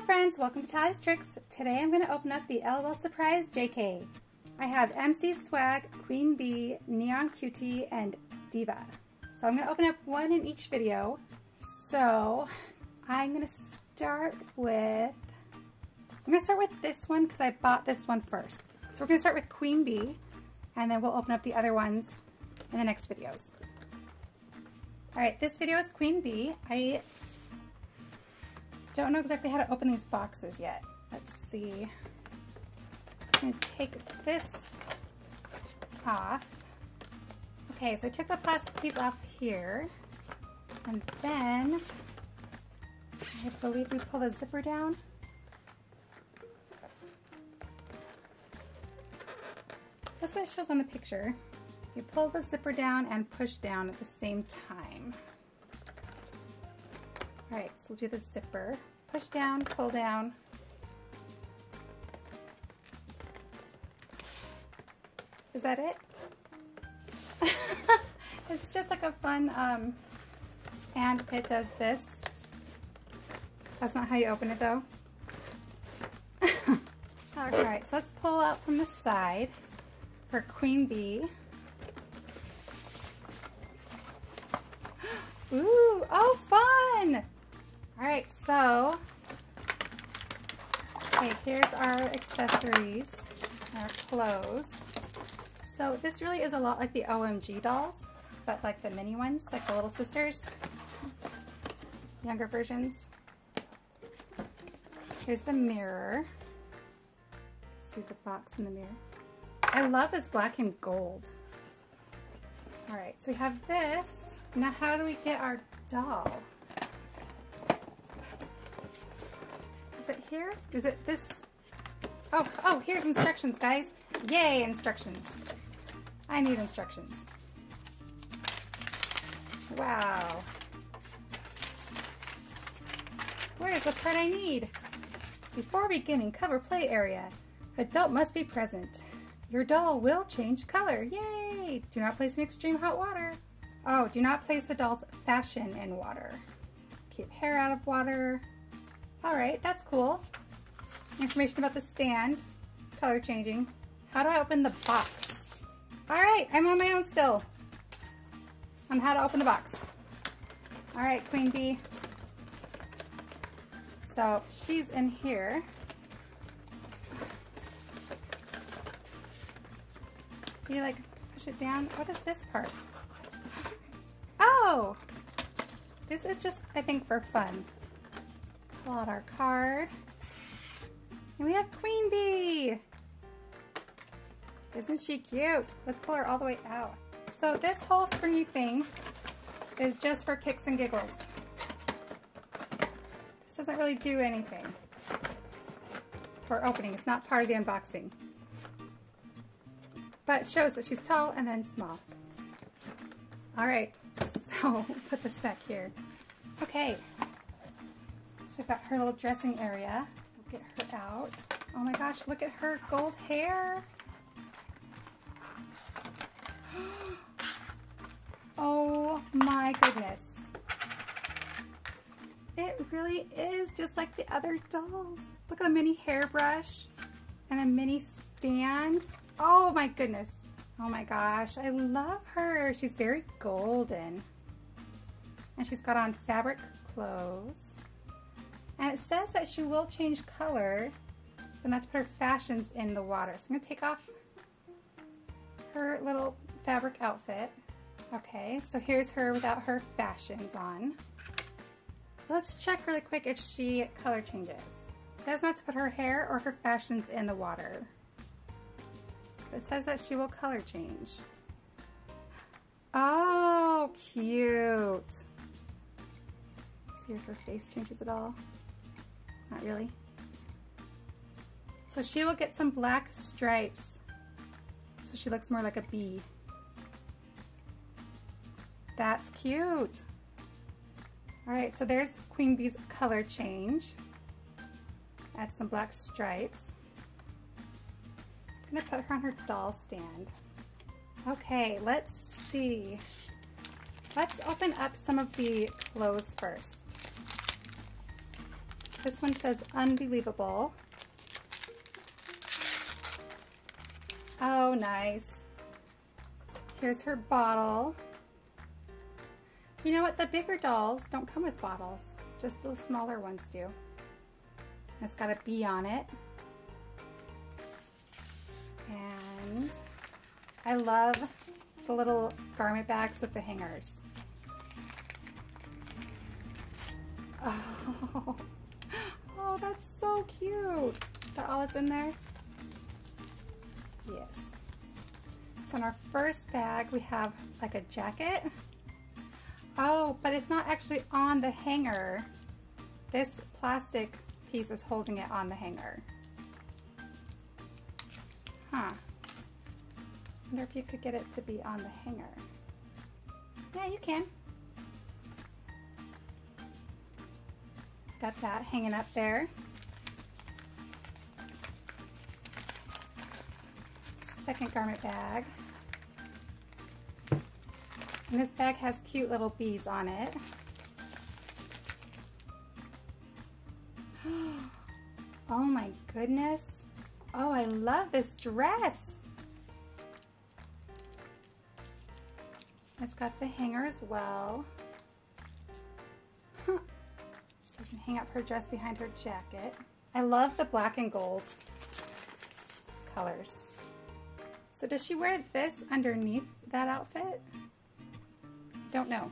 Hello friends, welcome to Tallie's Tricks. Today I'm going to open up the LOL Surprise JK. I have MC Swag, Queen Bee, Neon Cutie, and Diva. So I'm going to open up one in each video. So I'm going to start with, this one because I bought this one first. So we're going to start with Queen Bee, and then we'll open up the other ones in the next videos. Alright, this video is Queen Bee. I don't know exactly how to open these boxes yet. Let's see. I'm going to take this off. Okay, so I took the plastic piece off here. And then, I believe we pull the zipper down. That's what it shows on the picture. You pull the zipper down and push down at the same time. All right, so we'll do the zipper. Push down, pull down. Is that it? This is just like a fun, and it does this. That's not how you open it though. All right, so let's pull out from the side for Queen Bee. Ooh, oh fun! Alright, so, okay, here's our accessories, our clothes. So this really is a lot like the OMG dolls, but like the mini ones, like the Little Sisters, younger versions. Here's the mirror. See the box in the mirror. I love this black and gold. Alright, so we have this. Now how do we get our doll? Is it here? Is it this? Oh, here's instructions, guys. Yay, instructions. I need instructions. Wow. Where's the part I need? Before beginning cover play area, adult must be present. Your doll will change color. Yay! Do not place in extreme hot water. Oh, do not place the doll's fashion in water. Keep hair out of water. All right, that's cool. Information about the stand, color changing. How do I open the box? All right, I'm on my own still on how to open the box. All right, Queen Bee. So she's in here. You like push it down. What is this part? Oh, this is just, I think, for fun. Pull out our card. And we have Queen Bee. Isn't she cute? Let's pull her all the way out. So this whole springy thing is just for kicks and giggles. This doesn't really do anything for opening. It's not part of the unboxing. But it shows that she's tall and then small. All right. Oh, put this back here. Okay, so we've got her little dressing area. We'll get her out. Oh my gosh, look at her gold hair. Oh my goodness. It really is just like the other dolls. Look at the mini hairbrush and a mini stand. Oh my goodness. Oh my gosh, I love her. She's very golden. And she's got on fabric clothes. And it says that she will change color, and let's put her fashions in the water. So I'm gonna take off her little fabric outfit. Okay, so here's her without her fashions on. So let's check really quick if she color changes. It says not to put her hair or her fashions in the water. But it says that she will color change. Oh, cute. See if her face changes at all. Not really. So she will get some black stripes. So she looks more like a bee. That's cute. All right, so there's Queen Bee's color change. Add some black stripes. I'm gonna put her on her doll stand. Okay, let's see. Let's open up some of the clothes first. This one says Unbelievable. Oh, nice. Here's her bottle. You know what? The bigger dolls don't come with bottles. Just those smaller ones do. It's got a bee on it. And I love the little garment bags with the hangers. Oh, oh, that's so cute. Is that all that's in there? Yes. So in our first bag, we have like a jacket. Oh, but it's not actually on the hanger. This plastic piece is holding it on the hanger. Huh. I wonder if you could get it to be on the hanger. Yeah, you can. Got that hanging up there. Second garment bag. And this bag has cute little bees on it. Oh my goodness. Oh, I love this dress. It's got the hanger as well. Huh. So you can hang up her dress behind her jacket. I love the black and gold colors. So does she wear this underneath that outfit? Don't know.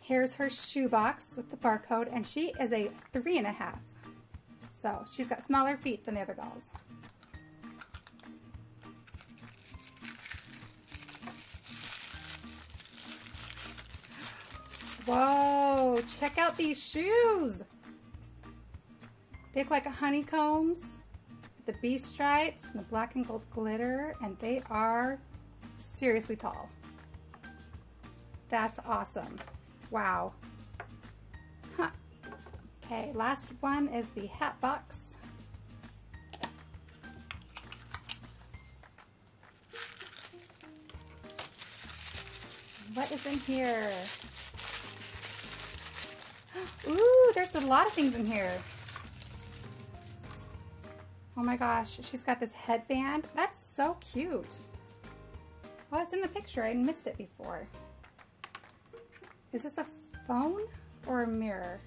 Here's her shoebox with the barcode, and she is a 3½. So she's got smaller feet than the other dolls. Whoa, check out these shoes. They look like honeycombs, with the bee stripes, and the black and gold glitter, and they are seriously tall. That's awesome. Wow. Huh. Okay, last one is the hat box. What is in here? Ooh, there's a lot of things in here. Oh my gosh, she's got this headband. That's so cute. Oh, it's in the picture. I missed it before. Is this a phone or a mirror?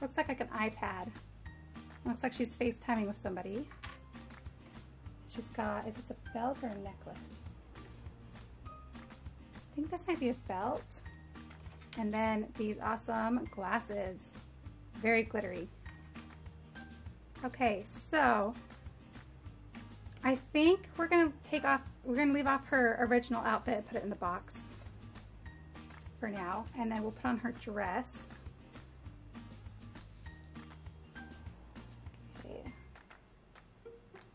Looks like an iPad. Looks like she's FaceTiming with somebody. She's got, is this a belt or a necklace? I think this might be a belt. And then these awesome glasses. Very glittery. Okay, so I think we're gonna leave off her original outfit, put it in the box for now, and then we'll put on her dress. Okay.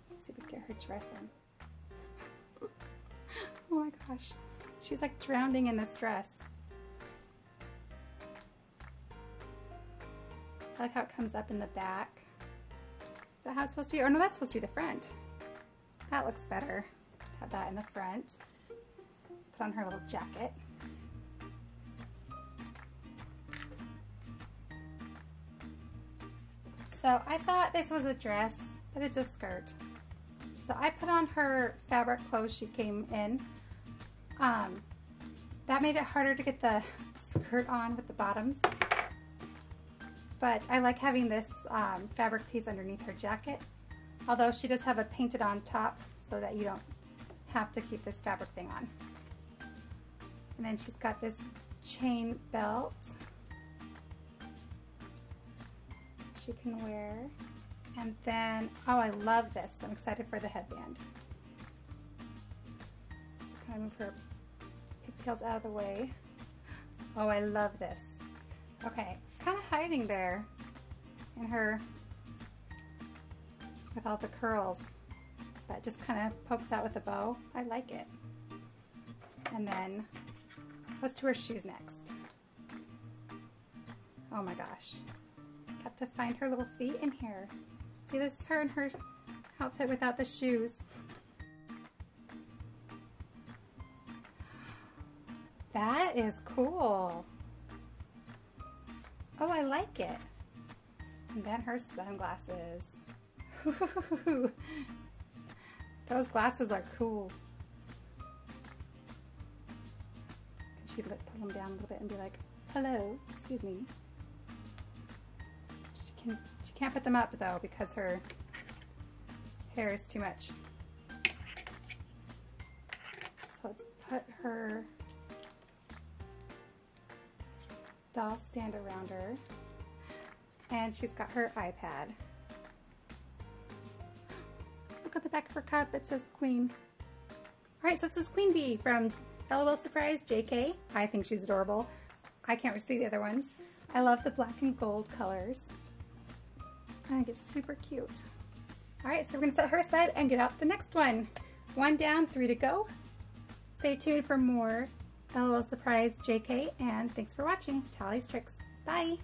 Let's see if we can get her dress in. Oh my gosh. She's like drowning in this dress. I like how it comes up in the back. Is that how it's supposed to be? Or no, that's supposed to be the front. That looks better. Have that in the front. Put on her little jacket. So I thought this was a dress, but it's a skirt. So I put on her fabric clothes she came in. That made it harder to get the skirt on with the bottoms. But I like having this fabric piece underneath her jacket. Although she does have a painted on top so that you don't have to keep this fabric thing on. And then she's got this chain belt she can wear. And then, oh, I love this. I'm excited for the headband. So kind of move her pigtails out of the way. Oh, I love this. Okay, it's kind of hiding there in her with all the curls, but just kind of pokes out with a bow. I like it. And then let's do her shoes next. Oh my gosh. Got to find her little feet in here. See, this is her in her outfit without the shoes. That is cool. Oh, I like it. And then her sunglasses. Ooh. Those glasses are cool. She could like pull them down a little bit and be like, hello, excuse me. She can't put them up though because her hair is too much. So let's put her doll stand around her. And she's got her iPad. Look at the back of her cup, it says Queen. Alright, so this is Queen Bee from LOL Surprise JK. I think she's adorable. I can't see the other ones. I love the black and gold colors. I think it's super cute. Alright, so we're gonna set her aside and get out the next one. One down, three to go. Stay tuned for more LOL Surprise JK, and thanks for watching Tallie's Tricks. Bye!